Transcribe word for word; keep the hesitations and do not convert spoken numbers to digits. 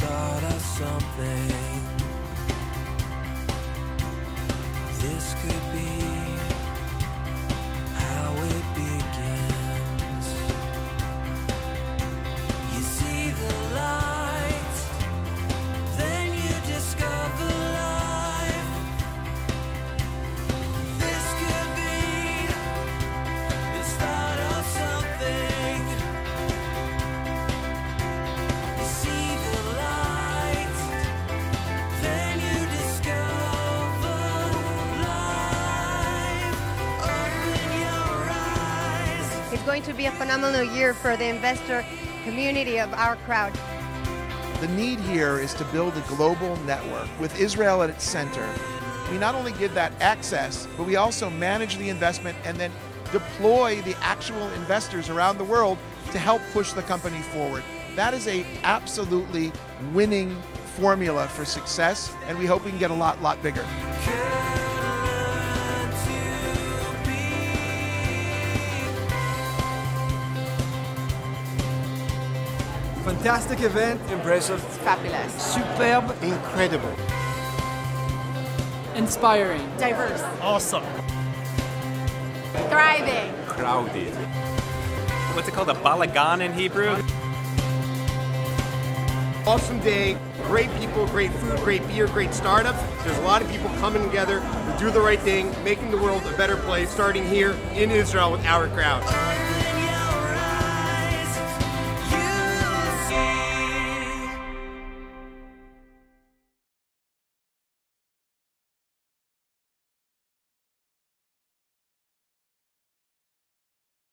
start of something. This could be how it begins. You see the light, then you discover life. This could be the start of something. You see the light, then you discover life. Open your eyes. It's going to be a phenomenal year for the investor community of OurCrowd. The need here is to build a global network with Israel at its center. We not only give that access, but we also manage the investment and then deploy the actual investors around the world to help push the company forward. That is a absolutely winning formula for success, and we hope we can get a lot, lot bigger. Fantastic event, impressive, Fabulous. superb, incredible. Inspiring. Diverse. Awesome. Thriving. Crowded. What's it called? A balagan in Hebrew? Awesome day, great people, great food, great beer, great startups. There's a lot of people coming together to do the right thing, making the world a better place, starting here in Israel with OurCrowd.